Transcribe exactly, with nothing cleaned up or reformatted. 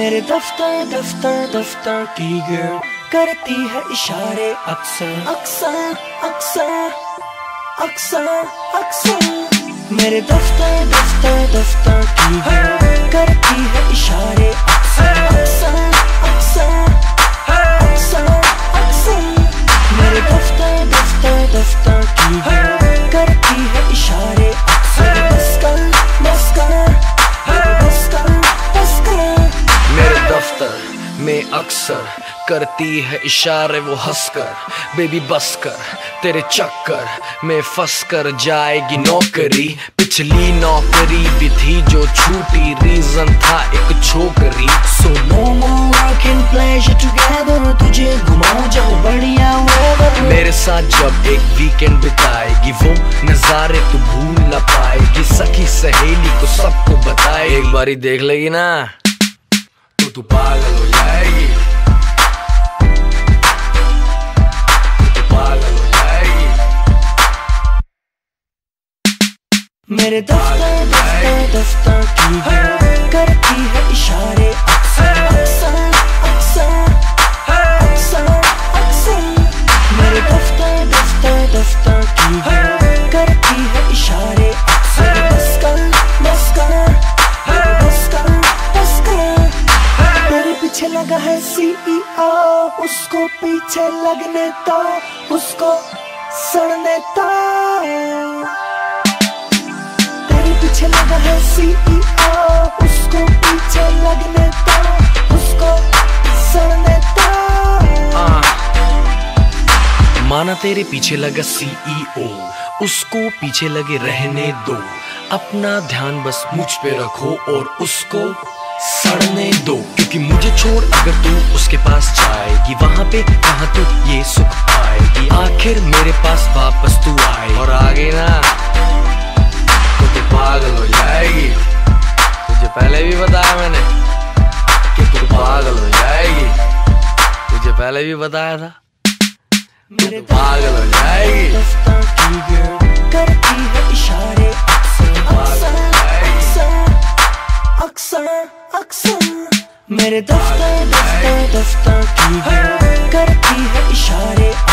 मेरे दफ्तर दफ्तर दफ्तर की गर्ल करती है इशारे अक्सर अक्सर अक्सर अक्सर अक्सर। मेरे दफ्तर दफ्तर दफ्तर की गर्ल करती है इशारे अक्सर अक्सर अक्सर अक्सर अक्सर। मेरे दफ्तर दफ्तर दफ्तर की गर्ल करती है इशारे अक्सर मस्कर मस्कर। मेरे दफ्तर में अक्सर करती है इशारे वो हंसकर, बेबी बस कर तेरे चक्कर में फंस कर जाएगी नौकरी। पिछली नौकरी भी थी जो छूटी, रीजन था एक छोकरी। So no more work and pleasure together, तुझे घुमाओ जाओ बढ़िया weather। मेरे साथ जब एक वीकेंड बिताएगी वो नजारे तू भूल ना पाएगी। सखी सहेली को सबको बताएगी, एक बारी देख लेगी ना तू पागल हो जाएगी, तू पागल हो जाएगी। मेरे दफ्तर दफ्तर दफ्तर की गर्ल करती है इशारे अक्सर अक्सर अक्सर अक्सर अक्सर। मेरे दफ्तर दफ्तर दफ्तर की गर्ल करती है इशारे अक्सर मस्कर मस्कर। पीछे लगा है सीईओ, उसको पीछे लगने तो, उसको सड़ने तो। तेरे पीछे लगा है सीईओ, उसको पीछे लगने तो, उसको सड़ने तो। uh, माना तेरे पीछे लगा सीईओ, उसको पीछे लगे रहने दो। अपना ध्यान बस मुझ पे रखो और उसको सड़ने दो, क्योंकि मुझे छोड़ अगर तू उसके पास जाएगी, वहाँ पे कहाँ तू ये सुख पाएगी। आखिर मेरे पास वापस तू आए और आगे ना तो तू पागल हो जाएगी। तुझे पहले भी बताया मैंने कि तू पागल हो जाएगी, तुझे पहले भी बताया था तू पागल हो जाएगी अक्सर अक्सर। मेरे दफ्तर दफ्तर दफ्तर की गर्ल करती है इशारे